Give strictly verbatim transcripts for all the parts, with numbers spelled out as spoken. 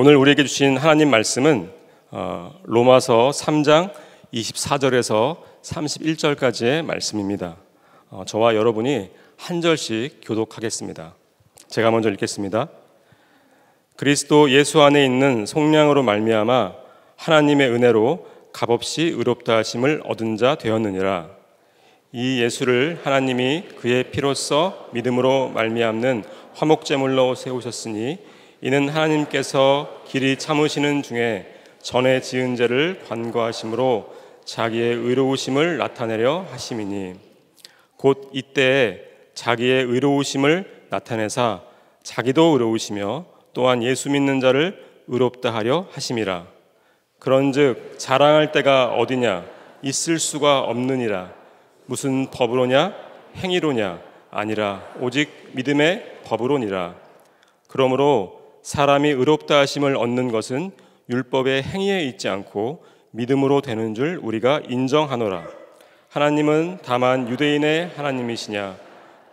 오늘 우리에게 주신 하나님 말씀은 로마서 삼 장 이십사 절에서 삼십일 절까지의 말씀입니다. 저와 여러분이 한 절씩 교독하겠습니다. 제가 먼저 읽겠습니다. 그리스도 예수 안에 있는 속량으로 말미암아 하나님의 은혜로 값없이 의롭다 하심을 얻은 자 되었느니라. 이 예수를 하나님이 그의 피로써 믿음으로 말미암는 화목제물로 세우셨으니 이는 하나님께서 길이 참으시는 중에 전에 지은 죄를 관과하심으로 자기의 의로우심을 나타내려 하심이니 곧 이때에 자기의 의로우심을 나타내사 자기도 의로우시며 또한 예수 믿는 자를 의롭다 하려 하심이라. 그런즉 자랑할 때가 어디냐? 있을 수가 없느니라. 무슨 법으로냐? 행위로냐? 아니라 오직 믿음의 법으로니라. 그러므로 사람이 의롭다 하심을 얻는 것은 율법의 행위에 있지 않고 믿음으로 되는 줄 우리가 인정하노라. 하나님은 다만 유대인의 하나님이시냐?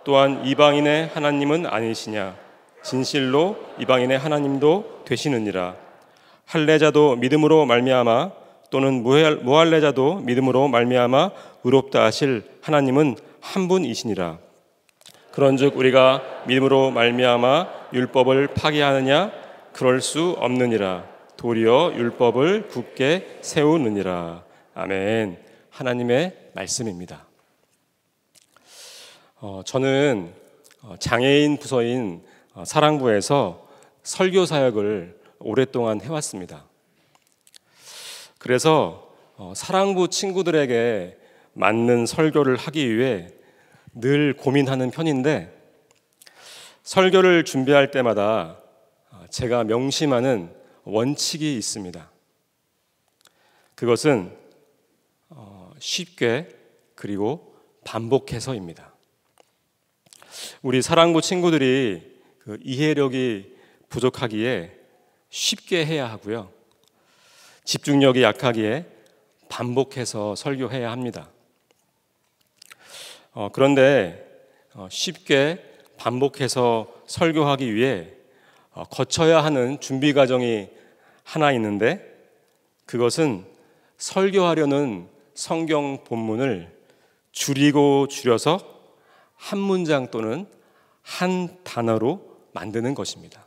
또한 이방인의 하나님은 아니시냐? 진실로 이방인의 하나님도 되시느니라. 할례자도 믿음으로 말미암아 또는 무할례자도 믿음으로 말미암아 의롭다 하실 하나님은 한 분이시니라. 그런즉 우리가 믿음으로 말미암아 율법을 파기하느냐? 그럴 수 없느니라. 도리어 율법을 굳게 세우느니라. 아멘. 하나님의 말씀입니다. 어, 저는 장애인 부서인 사랑부에서 설교 사역을 오랫동안 해왔습니다. 그래서 사랑부 친구들에게 맞는 설교를 하기 위해 늘 고민하는 편인데, 설교를 준비할 때마다 제가 명심하는 원칙이 있습니다. 그것은 쉽게 그리고 반복해서입니다. 우리 사랑부 친구들이 그 이해력이 부족하기에 쉽게 해야 하고요, 집중력이 약하기에 반복해서 설교해야 합니다. 어, 그런데 쉽게 반복해서 설교하기 위해 거쳐야 하는 준비 과정이 하나 있는데, 그것은 설교하려는 성경 본문을 줄이고 줄여서 한 문장 또는 한 단어로 만드는 것입니다.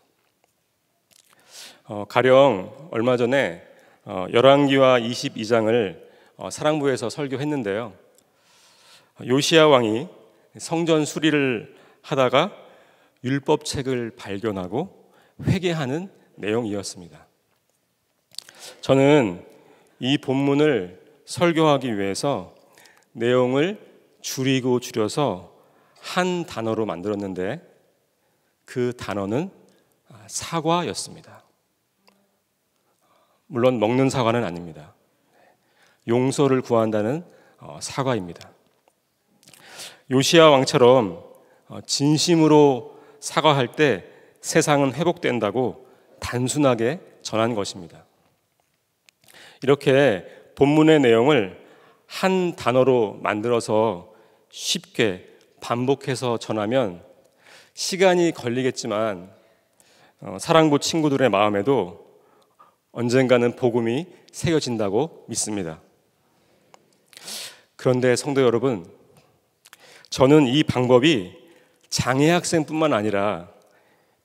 어, 가령 얼마 전에 어, 열왕기와 이십이 장을 어, 사랑부에서 설교했는데요. 요시야 왕이 성전 수리를 하다가 율법책을 발견하고 회개하는 내용이었습니다. 저는 이 본문을 설교하기 위해서 내용을 줄이고 줄여서 한 단어로 만들었는데, 그 단어는 사과였습니다. 물론 먹는 사과는 아닙니다. 용서를 구한다는 사과입니다. 요시야 왕처럼 진심으로 사과할 때 세상은 회복된다고 단순하게 전한 것입니다. 이렇게 본문의 내용을 한 단어로 만들어서 쉽게 반복해서 전하면 시간이 걸리겠지만 사랑부 친구들의 마음에도 언젠가는 복음이 새겨진다고 믿습니다. 그런데 성도 여러분, 저는 이 방법이 장애 학생뿐만 아니라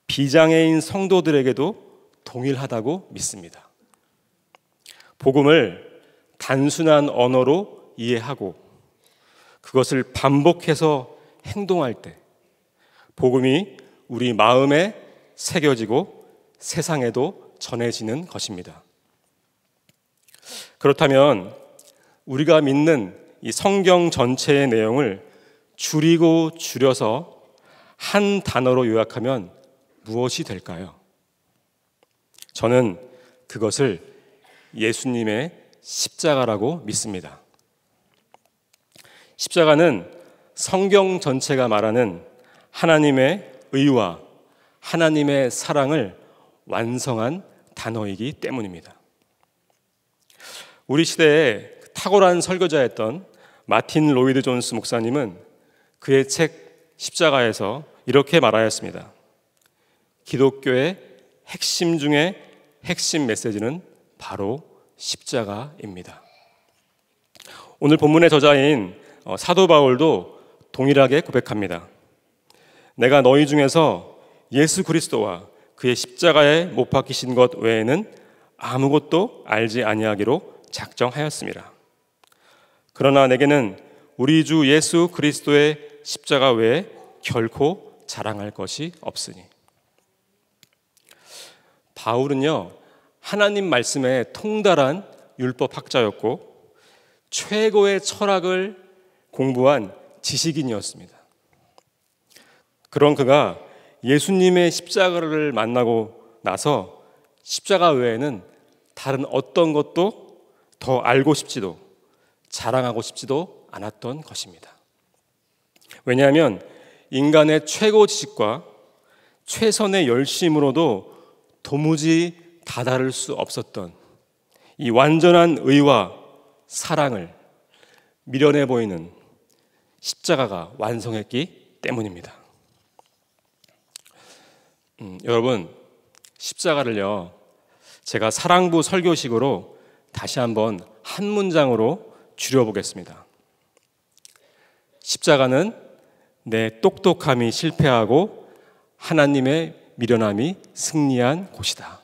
비장애인 성도들에게도 동일하다고 믿습니다. 복음을 단순한 언어로 이해하고 그것을 반복해서 행동할 때 복음이 우리 마음에 새겨지고 세상에도 전해지는 것입니다. 그렇다면 우리가 믿는 이 성경 전체의 내용을 줄이고 줄여서 한 단어로 요약하면 무엇이 될까요? 저는 그것을 예수님의 십자가라고 믿습니다. 십자가는 성경 전체가 말하는 하나님의 의와 하나님의 사랑을 완성한 단어이기 때문입니다. 우리 시대에 탁월한 설교자였던 마틴 로이드 존스 목사님은 그의 책 십자가에서 이렇게 말하였습니다. 기독교의 핵심 중에 핵심 메시지는 바로 십자가입니다. 오늘 본문의 저자인 사도 바울도 동일하게 고백합니다. 내가 너희 중에서 예수 그리스도와 그의 십자가에 못 박히신 것 외에는 아무것도 알지 아니하기로 작정하였습니다. 그러나 내게는 우리 주 예수 그리스도의 십자가 외에 결코 자랑할 것이 없으니. 바울은요, 하나님 말씀에 통달한 율법학자였고 최고의 철학을 공부한 지식인이었습니다. 그런 그가 예수님의 십자가를 만나고 나서 십자가 외에는 다른 어떤 것도 더 알고 싶지도 자랑하고 싶지도 않았던 것입니다. 왜냐하면 인간의 최고 지식과 최선의 열심으로도 도무지 다다를 수 없었던 이 완전한 의와 사랑을 미련해 보이는 십자가가 완성했기 때문입니다. 음, 여러분, 십자가를요, 제가 사랑부 설교식으로 다시 한번 한 문장으로 줄여보겠습니다. 십자가는 내 똑똑함이 실패하고 하나님의 미련함이 승리한 곳이다.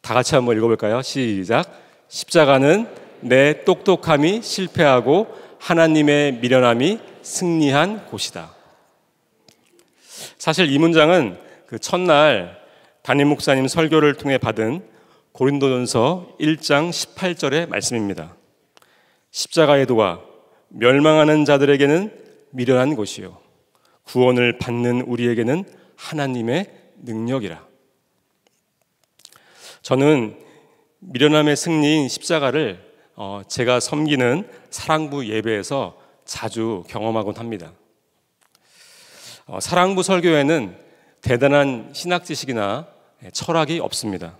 다 같이 한번 읽어볼까요? 시작! 십자가는 내 똑똑함이 실패하고 하나님의 미련함이 승리한 곳이다. 사실 이 문장은 그 첫날 담임 목사님 설교를 통해 받은 고린도전서 일 장 십팔 절의 말씀입니다. 십자가의 도가 멸망하는 자들에게는 미련한 곳이요 구원을 받는 우리에게는 하나님의 능력이라. 저는 미련함의 승리인 십자가를 어, 제가 섬기는 사랑부 예배에서 자주 경험하곤 합니다. 어, 사랑부 설교에는 대단한 신학 지식이나 철학이 없습니다.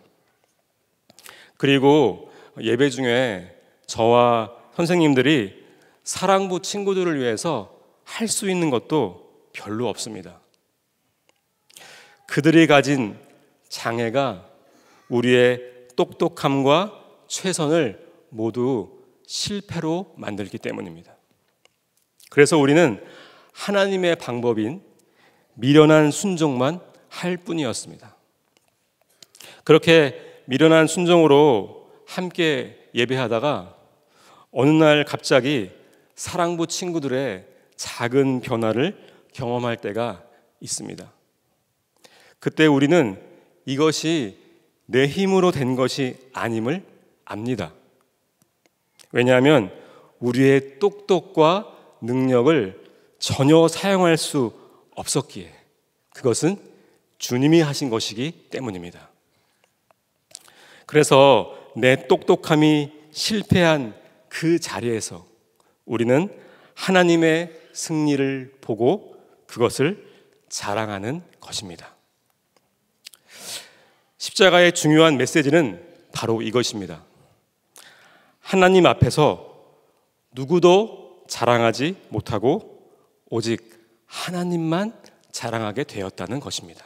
그리고 예배 중에 저와 선생님들이 사랑부 친구들을 위해서 할 수 있는 것도 별로 없습니다. 그들이 가진 장애가 우리의 똑똑함과 최선을 모두 실패로 만들기 때문입니다. 그래서 우리는 하나님의 방법인 미련한 순종만 할 뿐이었습니다. 그렇게 미련한 순종으로 함께 예배하다가 어느 날 갑자기 사랑부 친구들의 작은 변화를 경험할 때가 있습니다. 그때 우리는 이것이 내 힘으로 된 것이 아님을 압니다. 왜냐하면 우리의 똑똑과 능력을 전혀 사용할 수 없었기에 그것은 주님이 하신 것이기 때문입니다. 그래서 내 똑똑함이 실패한 그 자리에서 우리는 하나님의 승리를 보고 그것을 자랑하는 것입니다. 십자가의 중요한 메시지는 바로 이것입니다. 하나님 앞에서 누구도 자랑하지 못하고 오직 하나님만 자랑하게 되었다는 것입니다.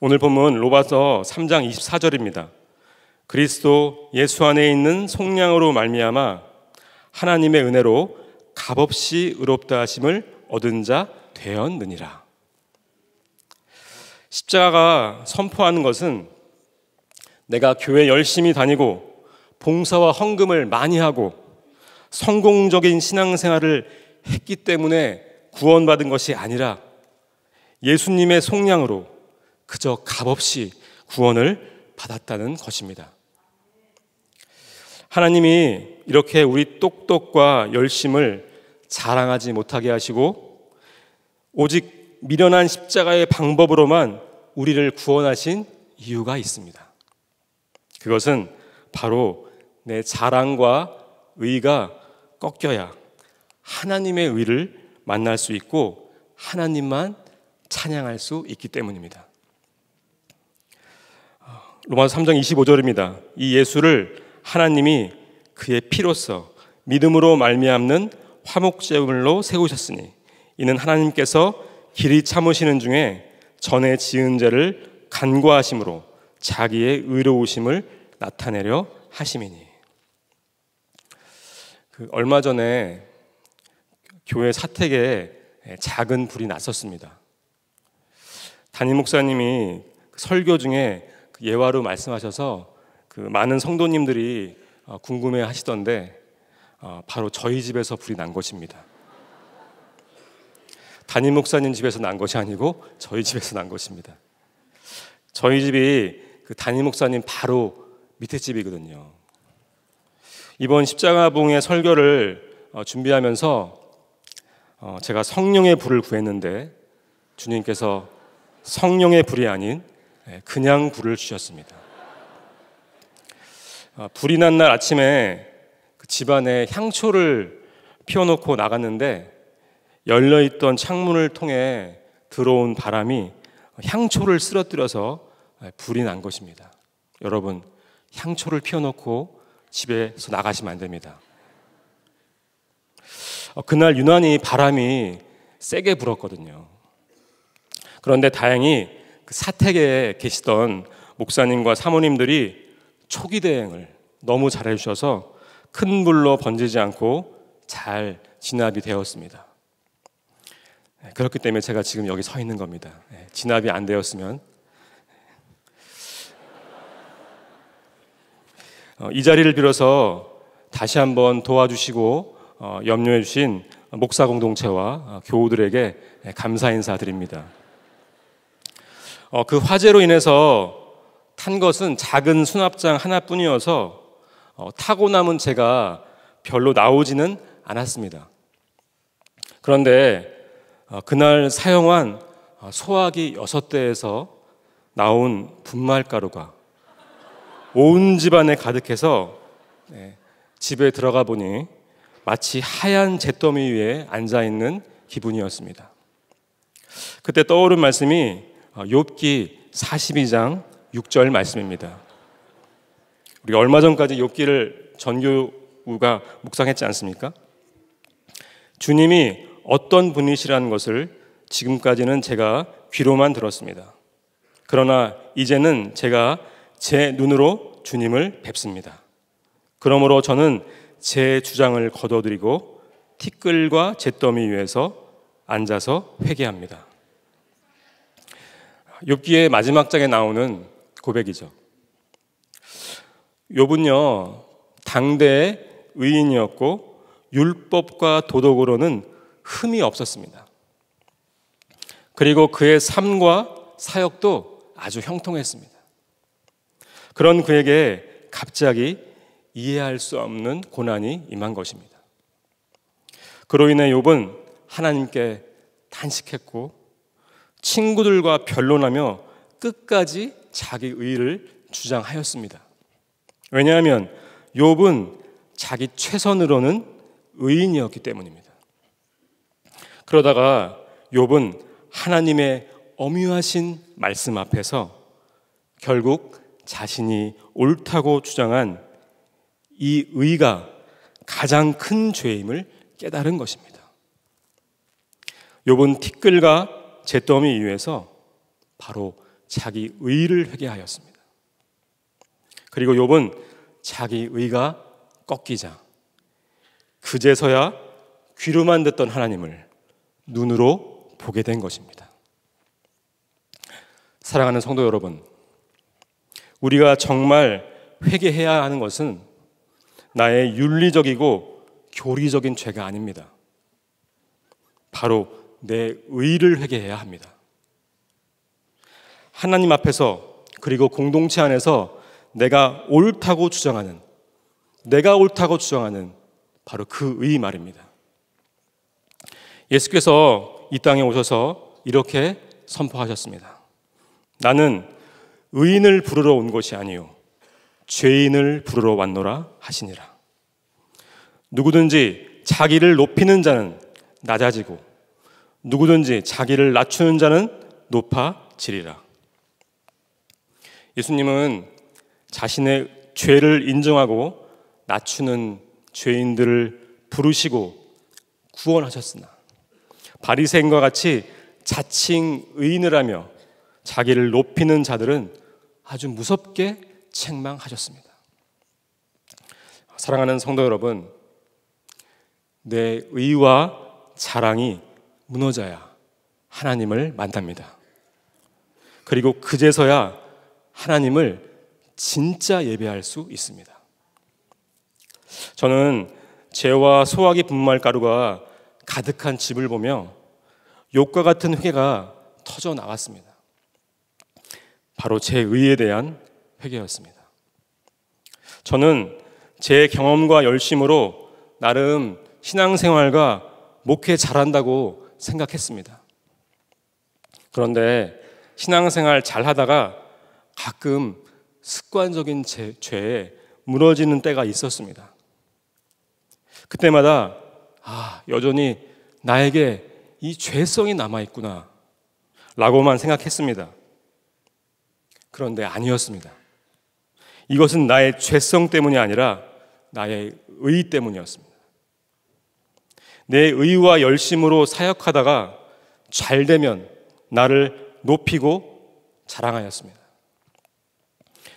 오늘 보면 로마서 삼 장 이십사 절입니다. 그리스도 예수 안에 있는 속량으로 말미암아 하나님의 은혜로 값없이 의롭다 하심을 얻은 자 되었느니라. 십자가가 선포하는 것은 내가 교회 열심히 다니고 봉사와 헌금을 많이 하고 성공적인 신앙생활을 했기 때문에 구원받은 것이 아니라 예수님의 속량으로 그저 값없이 구원을 받았다는 것입니다. 하나님이 이렇게 우리 똑똑과 열심을 자랑하지 못하게 하시고 오직 미련한 십자가의 방법으로만 우리를 구원하신 이유가 있습니다. 그것은 바로 내 자랑과 의가 꺾여야 하나님의 의를 만날 수 있고 하나님만 찬양할 수 있기 때문입니다. 로마서 삼 장 이십오 절입니다. 이 예수를 하나님이 그의 피로써 믿음으로 말미암는 화목제물로 세우셨으니 이는 하나님께서 길이 참으시는 중에 전에 지은 죄를 간과하심으로 자기의 의로우심을 나타내려 하심이니. 그 얼마 전에 교회 사택에 작은 불이 났었습니다. 담임 목사님이 설교 중에 예화로 말씀하셔서 그 많은 성도님들이 궁금해 하시던데 바로 저희 집에서 불이 난 것입니다. 담임 목사님 집에서 난 것이 아니고 저희 집에서 난 것입니다. 저희 집이 그 담임 목사님 바로 밑에 집이거든요. 이번 십자가봉의 설교를 준비하면서 제가 성령의 불을 구했는데 주님께서 성령의 불이 아닌 그냥 불을 주셨습니다. 불이 난 날 아침에 그 집안에 향초를 피워놓고 나갔는데 열려있던 창문을 통해 들어온 바람이 향초를 쓰러뜨려서 불이 난 것입니다. 여러분, 향초를 피워놓고 집에서 나가시면 안 됩니다. 그날 유난히 바람이 세게 불었거든요. 그런데 다행히 그 사택에 계시던 목사님과 사모님들이 초기 대응을 너무 잘해주셔서 큰 불로 번지지 않고 잘 진압이 되었습니다. 그렇기 때문에 제가 지금 여기 서 있는 겁니다. 진압이 안 되었으면. 이 자리를 빌어서 다시 한번 도와주시고 염려해 주신 목사 공동체와 교우들에게 감사 인사드립니다. 그 화재로 인해서 탄 것은 작은 수납장 하나뿐이어서 타고 남은 제가 별로 나오지는 않았습니다. 그런데 그날 사용한 소화기 여섯 대에서 나온 분말가루가 온 집안에 가득해서 집에 들어가 보니 마치 하얀 잿더미 위에 앉아있는 기분이었습니다. 그때 떠오른 말씀이 욥기 사십이 장 육 절 말씀입니다. 우리 얼마 전까지 욥기를 전교우가 묵상했지 않습니까? 주님이 어떤 분이시라는 것을 지금까지는 제가 귀로만 들었습니다. 그러나 이제는 제가 제 눈으로 주님을 뵙습니다. 그러므로 저는 제 주장을 거둬들이고 티끌과 잿더미 위에서 앉아서 회개합니다. 욥기의 마지막 장에 나오는 고백이죠. 욥은요, 당대의 의인이었고 율법과 도덕으로는 흠이 없었습니다. 그리고 그의 삶과 사역도 아주 형통했습니다. 그런 그에게 갑자기 이해할 수 없는 고난이 임한 것입니다. 그로 인해 욥은 하나님께 탄식했고 친구들과 변론하며 끝까지 자기 의를 주장하였습니다. 왜냐하면 욥은 자기 최선으로는 의인이었기 때문입니다. 그러다가 욥은 하나님의 엄유하신 말씀 앞에서 결국 자신이 옳다고 주장한 이 의가 가장 큰 죄임을 깨달은 것입니다. 욥은 티끌과 잿더미 위에서 바로 자기 의를 회개하였습니다. 그리고 욥은 자기 의가 꺾이자 그제서야 귀로만 듣던 하나님을 눈으로 보게 된 것입니다. 사랑하는 성도 여러분, 우리가 정말 회개해야 하는 것은 나의 윤리적이고 교리적인 죄가 아닙니다. 바로 내 의를 회개해야 합니다. 하나님 앞에서 그리고 공동체 안에서 내가 옳다고 주장하는 내가 옳다고 주장하는 바로 그 의 말입니다. 예수께서 이 땅에 오셔서 이렇게 선포하셨습니다. 나는 의인을 부르러 온 것이 아니요 죄인을 부르러 왔노라 하시니라. 누구든지 자기를 높이는 자는 낮아지고 누구든지 자기를 낮추는 자는 높아지리라. 예수님은 자신의 죄를 인정하고 낮추는 죄인들을 부르시고 구원하셨으나 바리새인과 같이 자칭 의인을 하며 자기를 높이는 자들은 아주 무섭게 책망하셨습니다. 사랑하는 성도 여러분, 내 의와 자랑이 무너져야 하나님을 만납니다. 그리고 그제서야 하나님을 진짜 예배할 수 있습니다. 저는 죄와 소화기 분말 가루가 가득한 집을 보며 욥과 같은 회개가 터져 나왔습니다. 바로 제 의에 대한 회개였습니다. 저는 제 경험과 열심으로 나름 신앙생활과 목회 잘한다고 생각했습니다. 그런데 신앙생활 잘하다가 가끔 습관적인 제, 죄에 무너지는 때가 있었습니다. 그때마다 아, 여전히 나에게 이 죄성이 남아있구나 라고만 생각했습니다. 그런데 아니었습니다. 이것은 나의 죄성 때문이 아니라 나의 의 때문이었습니다. 내 의와 열심으로 사역하다가 잘되면 나를 높이고 자랑하였습니다.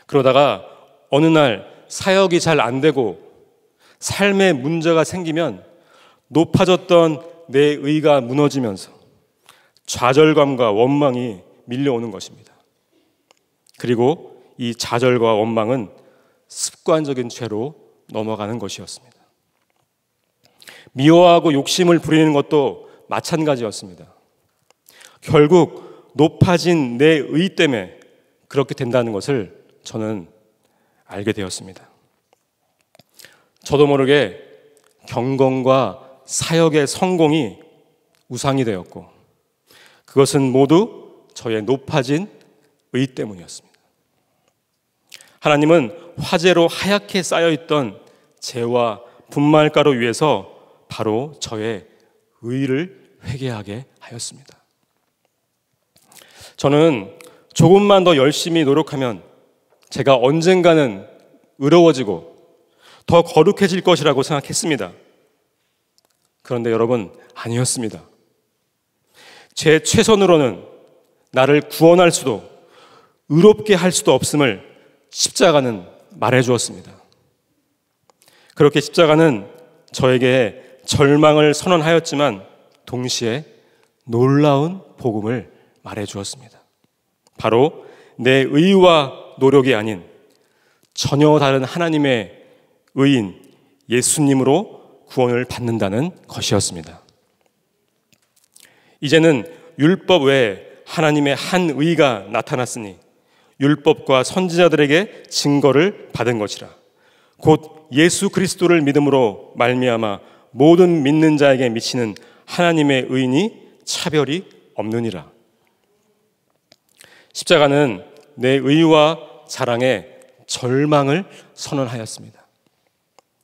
그러다가 어느 날 사역이 잘 안되고 삶에 문제가 생기면 높아졌던 내 의가 무너지면서 좌절감과 원망이 밀려오는 것입니다. 그리고 이 좌절과 원망은 습관적인 죄로 넘어가는 것이었습니다. 미워하고 욕심을 부리는 것도 마찬가지였습니다. 결국 높아진 내 의 때문에 그렇게 된다는 것을 저는 알게 되었습니다. 저도 모르게 경건과 사역의 성공이 우상이 되었고 그것은 모두 저의 높아진 의 때문이었습니다. 하나님은 화재로 하얗게 쌓여있던 죄와 분말가루 위에서 바로 저의 의를 회개하게 하였습니다. 저는 조금만 더 열심히 노력하면 제가 언젠가는 의로워지고 더 거룩해질 것이라고 생각했습니다. 그런데 여러분, 아니었습니다. 제 최선으로는 나를 구원할 수도 의롭게 할 수도 없음을 십자가는 말해주었습니다. 그렇게 십자가는 저에게 절망을 선언하였지만 동시에 놀라운 복음을 말해주었습니다. 바로 내 의와 노력이 아닌 전혀 다른 하나님의 의인 예수님으로 구원을 받는다는 것이었습니다. 이제는 율법 외에 하나님의 한 의가 나타났으니 율법과 선지자들에게 증거를 받은 것이라. 곧 예수 그리스도를 믿음으로 말미암아 모든 믿는 자에게 미치는 하나님의 의인이 차별이 없느니라. 십자가는 내 의와 자랑에 절망을 선언하였습니다.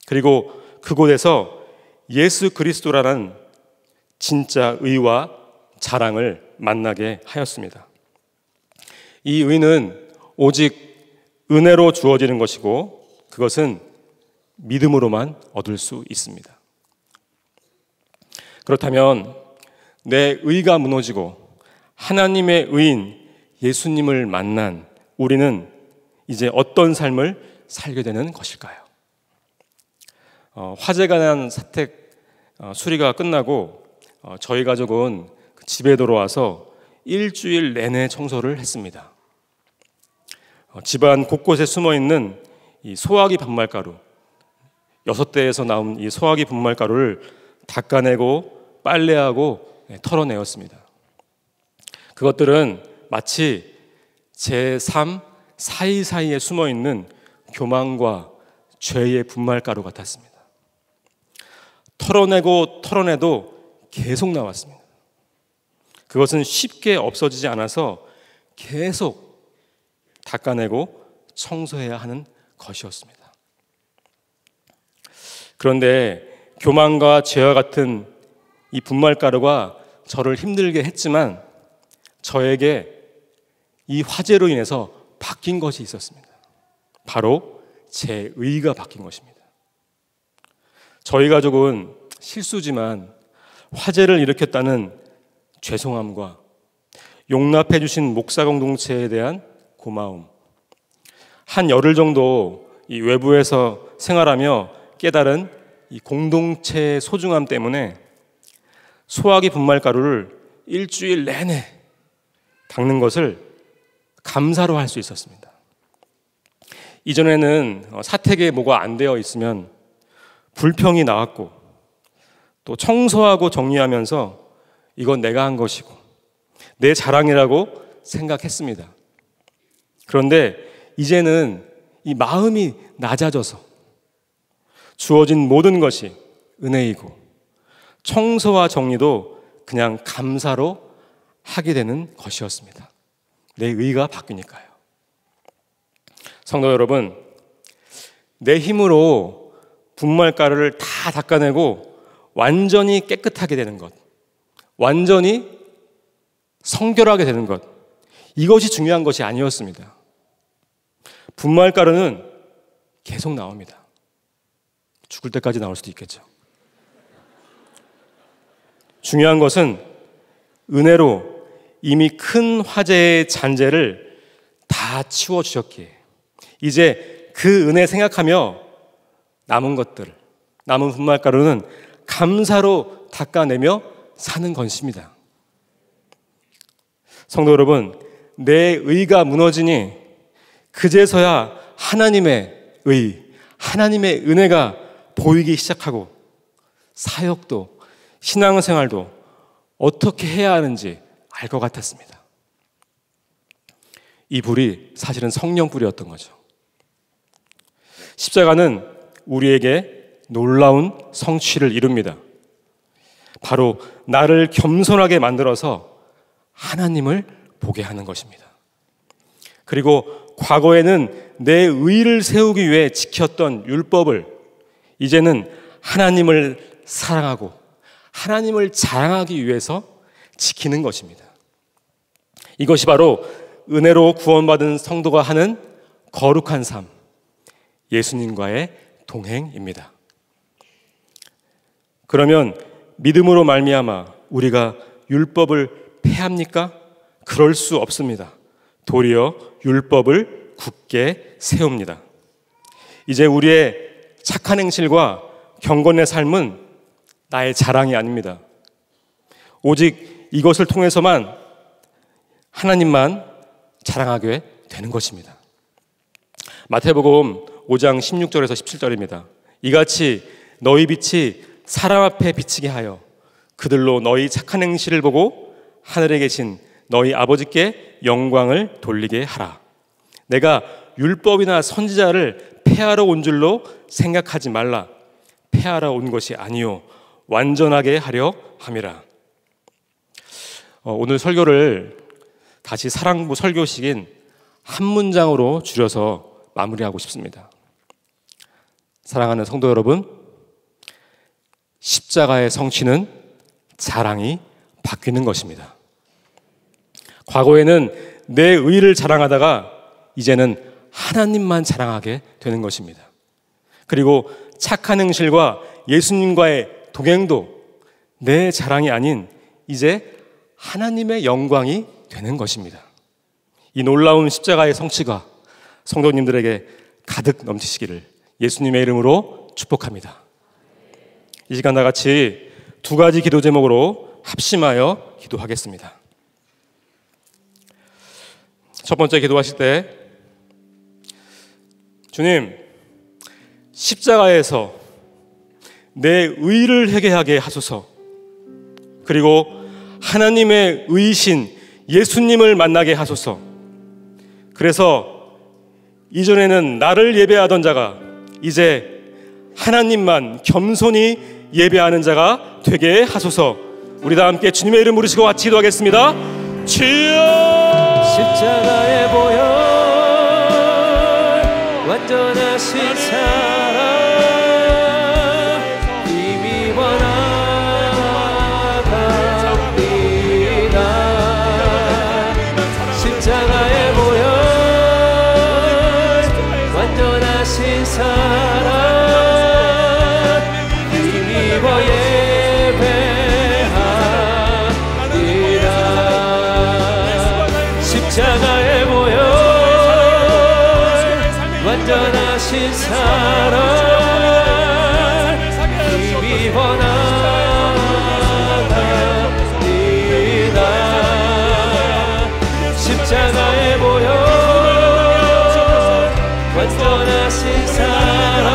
그리고 그곳에서 예수 그리스도라는 진짜 의와 자랑을 만나게 하였습니다. 이 의는 오직 은혜로 주어지는 것이고 그것은 믿음으로만 얻을 수 있습니다. 그렇다면 내 의가 무너지고 하나님의 의인 예수님을 만난 우리는 이제 어떤 삶을 살게 되는 것일까요? 어, 화재가 난 사택 어, 수리가 끝나고 어, 저희 가족은 집에 돌아와서 일주일 내내 청소를 했습니다. 어, 집안 곳곳에 숨어있는 이 소화기 분말가루, 여섯 대에서 나온 이 소화기 분말가루를 닦아내고 빨래하고 네, 털어내었습니다. 그것들은 마치 제 삶 사이사이에 숨어있는 교만과 죄의 분말가루 같았습니다. 털어내고 털어내도 계속 나왔습니다. 그것은 쉽게 없어지지 않아서 계속 닦아내고 청소해야 하는 것이었습니다. 그런데 교만과 죄와 같은 이 분말가루가 저를 힘들게 했지만 저에게 이 화재로 인해서 바뀐 것이 있었습니다. 바로 제 의가 바뀐 것입니다. 저희 가족은 실수지만 화재를 일으켰다는 죄송함과 용납해 주신 목사 공동체에 대한 고마움, 한 열흘 정도 이 외부에서 생활하며 깨달은 이 공동체의 소중함 때문에 소화기 분말가루를 일주일 내내 닦는 것을 감사로 할 수 있었습니다. 이전에는 사택에 뭐가 안 되어 있으면 불평이 나왔고, 또 청소하고 정리하면서 이건 내가 한 것이고 내 자랑이라고 생각했습니다. 그런데 이제는 이 마음이 낮아져서 주어진 모든 것이 은혜이고 청소와 정리도 그냥 감사로 하게 되는 것이었습니다. 내 의가 바뀌니까요. 성도 여러분, 내 힘으로 분말가루를 다 닦아내고 완전히 깨끗하게 되는 것, 완전히 성결하게 되는 것, 이것이 중요한 것이 아니었습니다. 분말가루는 계속 나옵니다. 죽을 때까지 나올 수도 있겠죠. 중요한 것은 은혜로 이미 큰 화재의 잔재를 다 치워주셨기에 이제 그 은혜 생각하며 남은 것들, 남은 분말가루는 감사로 닦아내며 사는 것입니다. 성도 여러분, 내 의가 무너지니 그제서야 하나님의 의, 하나님의 은혜가 보이기 시작하고 사역도 신앙생활도 어떻게 해야 하는지 알 것 같았습니다. 이 불이 사실은 성령 불이었던 거죠. 십자가는 우리에게 놀라운 성취를 이룹니다. 바로 나를 겸손하게 만들어서 하나님을 보게 하는 것입니다. 그리고 과거에는 내 의를 세우기 위해 지켰던 율법을 이제는 하나님을 사랑하고 하나님을 자랑하기 위해서 지키는 것입니다. 이것이 바로 은혜로 구원받은 성도가 하는 거룩한 삶, 예수님과의 동행입니다. 그러면 믿음으로 말미암아 우리가 율법을 폐합니까? 그럴 수 없습니다. 도리어 율법을 굳게 세웁니다. 이제 우리의 착한 행실과 경건의 삶은 나의 자랑이 아닙니다. 오직 이것을 통해서만 하나님만 자랑하게 되는 것입니다. 마태복음 오 장 십육 절에서 십칠 절입니다. 이같이 너희 빛이 사람 앞에 비치게 하여 그들로 너희 착한 행실을 보고 하늘에 계신 너희 아버지께 영광을 돌리게 하라. 내가 율법이나 선지자를 폐하러 온 줄로 생각하지 말라. 폐하러 온 것이 아니요 완전하게 하려 함이라. 어, 오늘 설교를 다시 사랑부 설교식인 한 문장으로 줄여서 마무리하고 싶습니다. 사랑하는 성도 여러분, 십자가의 성취는 자랑이 바뀌는 것입니다. 과거에는 내 의를 자랑하다가 이제는 하나님만 자랑하게 되는 것입니다. 그리고 착한 행실과 예수님과의 동행도 내 자랑이 아닌 이제 하나님의 영광이 되는 것입니다. 이 놀라운 십자가의 성취가 성도님들에게 가득 넘치시기를 예수님의 이름으로 축복합니다. 이 시간 다 같이 두 가지 기도 제목으로 합심하여 기도하겠습니다. 첫 번째 기도하실 때, 주님, 십자가에서 내 의를 회개하게 하소서. 그리고 하나님의 의이신 예수님을 만나게 하소서. 그래서 이전에는 나를 예배하던 자가 이제 하나님만 겸손히 예배하는 자가 되게 하소서. 우리 다 함께 주님의 이름 부르시고 같이 기도하겠습니다. 주여, 십자가에 보여 완전하신 사랑 십자가에 모여 하신 사랑 힘이 원하답니다. 십자가에 모여 완전하신 사랑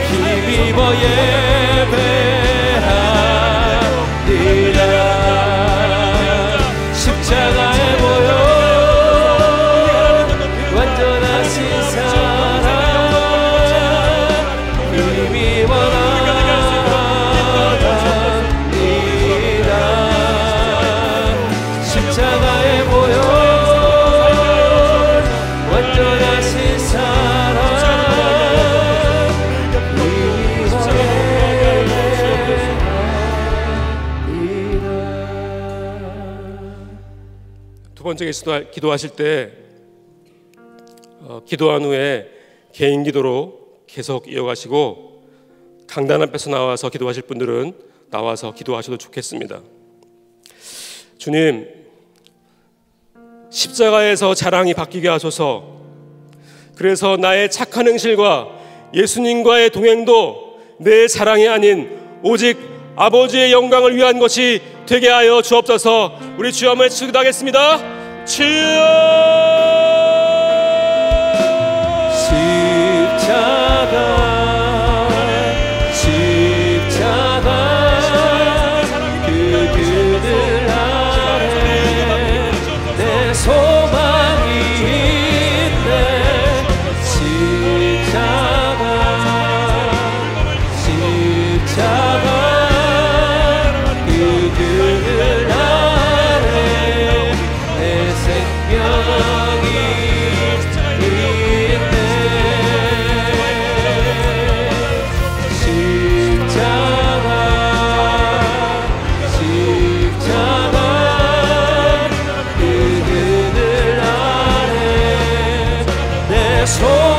힘입어 예배합니다. 십자가에 모여 번째 기도하실 때 어, 기도한 후에 개인 기도로 계속 이어가시고 강단 앞에서 나와서 기도하실 분들은 나와서 기도하셔도 좋겠습니다. 주님, 십자가에서 자랑이 바뀌게 하소서. 그래서 나의 착한 행실과 예수님과의 동행도 내 자랑이 아닌 오직 아버지의 영광을 위한 것이 되게 하여 주옵소서. 우리 주여 한번 기도하겠습니다. 주여, 십자가 십자가 그들 아래 내 소망이 있네. 십자가 십자가 그들 아래 소